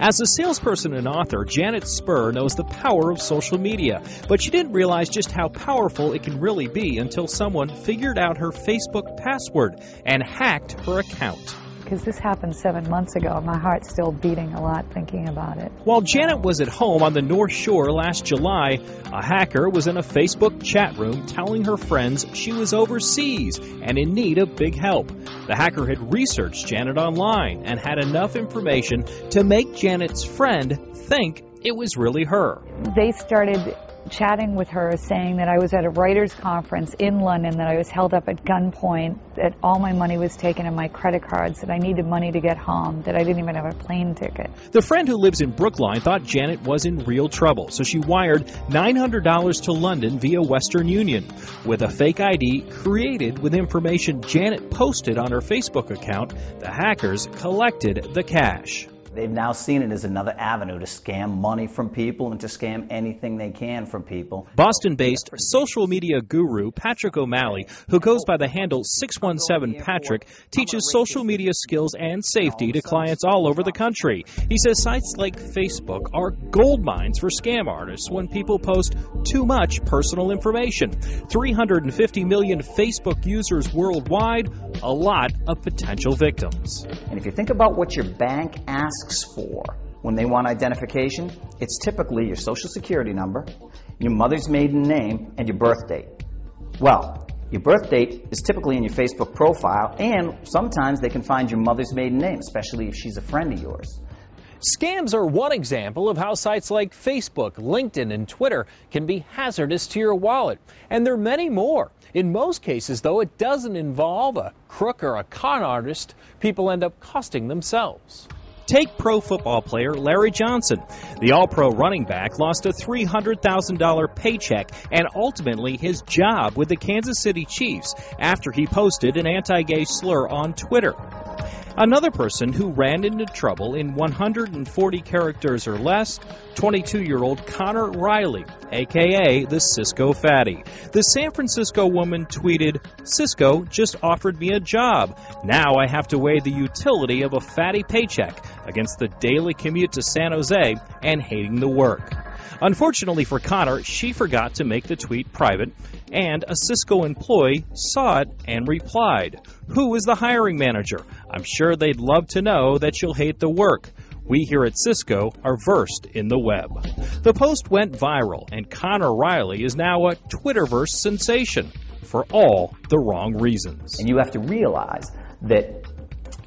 As a salesperson and author, Janet Spur knows the power of social media, but she didn't realize just how powerful it can really be until someone figured out her Facebook password and hacked her account. Because this happened 7 months ago. My heart's still beating a lot thinking about it. While Janet was at home on the North Shore last July, a hacker was in a Facebook chat room telling her friends she was overseas and in need of big help. The hacker had researched Janet online and had enough information to make Janet's friend think it was really her. They started chatting with her, saying that I was at a writer's conference in London, that I was held up at gunpoint, that all my money was taken and my credit cards, that I needed money to get home, that I didn't even have a plane ticket. The friend who lives in Brookline thought Janet was in real trouble, so she wired $900 to London via Western Union with a fake ID created with information Janet posted on her Facebook account. The hackers collected the cash. They've now seen it as another avenue to scam money from people and to scam anything they can from people. Boston-based social media guru Patrick O'Malley, who goes by the handle 617Patrick, teaches social media skills and safety to clients all over the country. He says sites like Facebook are gold mines for scam artists when people post too much personal information. 350 million Facebook users worldwide, a lot of potential victims. And if you think about what your bank asks for when they want identification, it's typically your social security number, your mother's maiden name, and your birth date. Well, your birth date is typically in your Facebook profile, and sometimes they can find your mother's maiden name, especially if she's a friend of yours. Scams are one example of how sites like Facebook, LinkedIn, and Twitter can be hazardous to your wallet. And there are many more. In most cases, though, it doesn't involve a crook or a con artist. People end up costing themselves. Take pro football player Larry Johnson. The all-pro running back lost a $300,000 paycheck and ultimately his job with the Kansas City Chiefs after he posted an anti-gay slur on Twitter. Another person who ran into trouble in 140 characters or less, 22-year-old Connor Riley, a.k.a. the Cisco fatty. The San Francisco woman tweeted, "Cisco just offered me a job. Now I have to weigh the utility of a fatty paycheck against the daily commute to San Jose and hating the work." Unfortunately for Connor, she forgot to make the tweet private, and a Cisco employee saw it and replied, "Who is the hiring manager? I'm sure they'd love to know that you'll hate the work. We here at Cisco are versed in the web." The post went viral, and Connor Riley is now a Twitterverse sensation for all the wrong reasons. And you have to realize that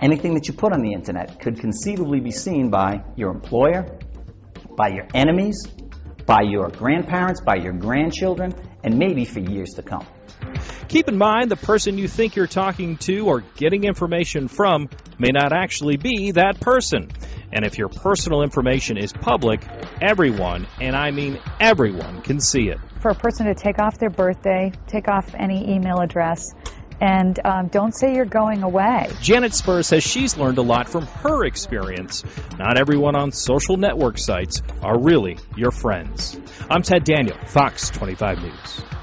anything that you put on the internet could conceivably be seen by your employer, by your enemies, by your grandparents, by your grandchildren, and maybe for years to come. Keep in mind, the person you think you're talking to or getting information from may not actually be that person. And if your personal information is public, everyone, and I mean everyone, can see it. For a person to take off their birthday, take off any email address, and don't say you're going away. Janet Spur says she's learned a lot from her experience. Not everyone on social network sites are really your friends. I'm Ted Daniel, Fox 25 News.